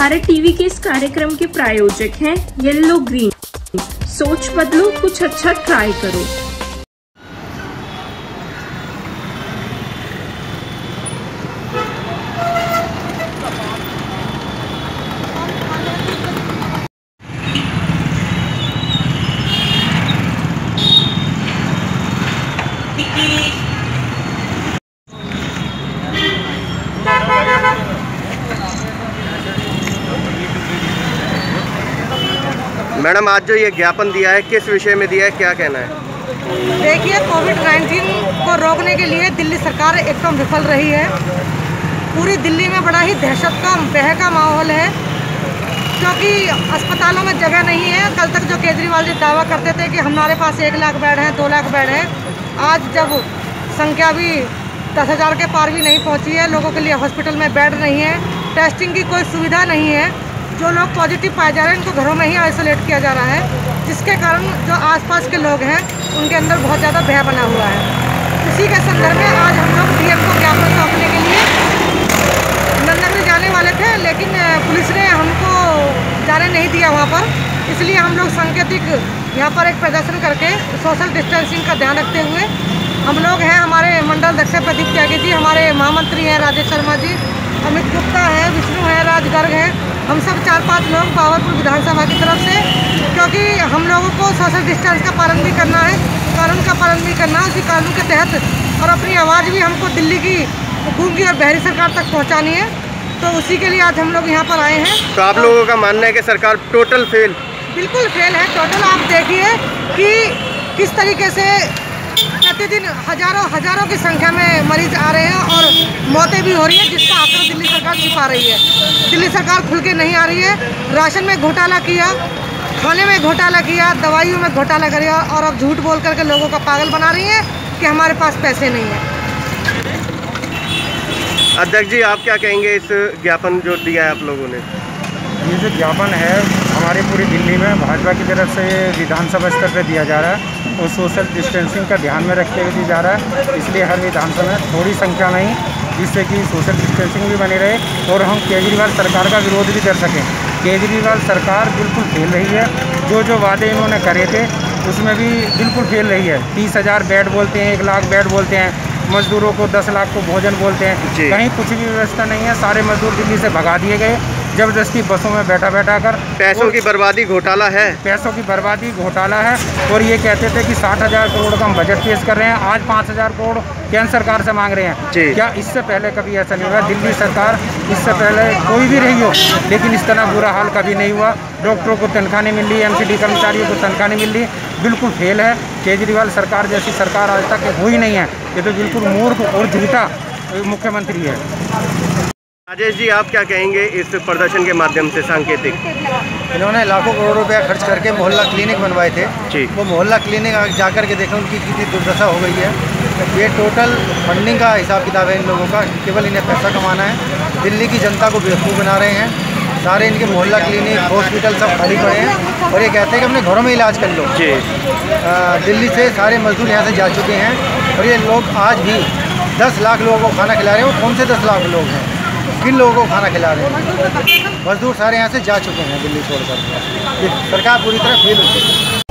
Bharat TV के इस कार्यक्रम के प्रायोजक हैं येल्लो ग्रीन। सोच बदलो, कुछ अच्छा ट्राई करो। मैडम, आज जो ये ज्ञापन दिया है, किस विषय में दिया है, क्या कहना है? देखिए, कोविड-19 को रोकने के लिए दिल्ली सरकार एकदम विफल रही है। पूरी दिल्ली में बड़ा ही दहशत का भय का माहौल है, क्योंकि अस्पतालों में जगह नहीं है। कल तक जो केजरीवाल जी दावा करते थे कि हमारे पास 1 लाख बेड हैं, 2 लाख बेड हैं, आज जब संख्या भी 10,000 के पार भी नहीं पहुँची है, लोगों के लिए हॉस्पिटल में बेड नहीं है, टेस्टिंग की कोई सुविधा नहीं है। जो लोग पॉजिटिव पाए जा रहे हैं, उनको घरों में ही आइसोलेट किया जा रहा है, जिसके कारण जो आसपास के लोग हैं उनके अंदर बहुत ज़्यादा भय बना हुआ है। इसी के संदर्भ में आज हम लोग डीएम को ज्ञापन सौंपने के लिए नंदनगर जाने वाले थे, लेकिन पुलिस ने हमको जाने नहीं दिया वहाँ पर। इसलिए हम लोग सांकेतिक यहाँ पर एक प्रदर्शन करके सोशल डिस्टेंसिंग का ध्यान रखते हुए हम लोग हैं। हमारे मंडल अध्यक्ष प्रदीप त्यागी जी, हमारे महामंत्री हैं राजेश शर्मा जी, अमित गुप्ता है, विष्णु है, राजगर्ग है, हम सब 4-5 लोग पावरफुल विधानसभा की तरफ से, क्योंकि हम लोगों को सोशल डिस्टेंस का पालन भी करना है, कानून का पालन भी करना है, उसी कानून के तहत, और अपनी आवाज़ भी हमको दिल्ली की गूंगी और बहरी सरकार तक पहुंचानी है। तो उसी के लिए आज हम लोग यहाँ पर आए हैं। तो आप लोगों का मानना है कि सरकार टोटल फेल? बिल्कुल फेल है, टोटल। आप देखिए कि किस तरीके से प्रतिदिन हजारों की संख्या में मरीज आ रहे हैं और मौतें भी हो रही हैं, जिसका आंकड़ा दिल्ली सरकार छिपा रही है। दिल्ली सरकार खुल के नहीं आ रही है। राशन में घोटाला किया, खाने में घोटाला किया, दवाइयों में घोटाला किया, और अब झूठ बोल करके लोगों का पागल बना रही है कि हमारे पास पैसे नहीं है। अध्यक्ष जी, आप क्या कहेंगे इस ज्ञापन जो दिया है आप लोगों ने? ये जो ज्ञापन है हमारे पूरी दिल्ली में भाजपा की तरफ से विधानसभा स्तर पर दिया जा रहा है और सोशल डिस्टेंसिंग का ध्यान में रखते हुए दी जा रहा है। इसलिए हर विधानसभा में थोड़ी संख्या में, जिससे कि सोशल डिस्टेंसिंग भी बनी रहे और हम केजरीवाल सरकार का विरोध भी कर सकें। केजरीवाल सरकार बिल्कुल फेल रही है। जो वादे इन्होंने करे थे उसमें भी बिल्कुल फेल रही है। 30,000 बेड बोलते हैं, 1 लाख बेड बोलते हैं, मजदूरों को 10 लाख को भोजन बोलते हैं, कहीं कुछ भी व्यवस्था नहीं है। सारे मजदूर दिल्ली से भगा दिए गए जबरदस्ती बसों में बैठा कर। पैसों की बर्बादी घोटाला है, पैसों की बर्बादी घोटाला है। और ये कहते थे कि 60,000 करोड़ का हम बजट पेश कर रहे हैं, आज 5,000 करोड़ केंद्र सरकार से मांग रहे हैं। क्या इससे पहले कभी ऐसा नहीं हुआ? दिल्ली सरकार इससे पहले कोई भी रही हो, लेकिन इस तरह बुरा हाल कभी नहीं हुआ। डॉक्टरों को तनख्वाह नहीं मिल रही, MCD कर्मचारियों को तनख्वाह नहीं मिल रही। बिल्कुल फेल है। केजरीवाल सरकार जैसी सरकार आज तक हुई नहीं है। ये तो बिल्कुल मूर्ख और झूठा मुख्यमंत्री है। राजेश जी, आप क्या कहेंगे इस प्रदर्शन के माध्यम से? सांकेतिक इन्होंने लाखों करोड़ रुपया खर्च करके मोहल्ला क्लिनिक बनवाए थे, वो मोहल्ला क्लिनिक जाकर के देखा उनकी कितनी दुर्दशा हो गई है। ये टोटल फंडिंग का हिसाब किताब है इन लोगों का, केवल इन्हें पैसा कमाना है। दिल्ली की जनता को बेवकूफ़ बना रहे हैं। सारे इनके मोहल्ला क्लिनिक, हॉस्पिटल सब खाली पड़े हैं और ये कहते हैं कि अपने घरों में इलाज कर लो। दिल्ली से सारे मजदूर यहाँ से जा चुके हैं और ये लोग आज भी 10 लाख लोगों को खाना खिला रहे हैं। वो कौन से 10 लाख लोग हैं? किन लोगों को खाना खिला रहे हैं? मजदूर सारे यहाँ से जा चुके हैं दिल्ली छोड़कर। सरकार पूरी तरह फेल हो चुकी है।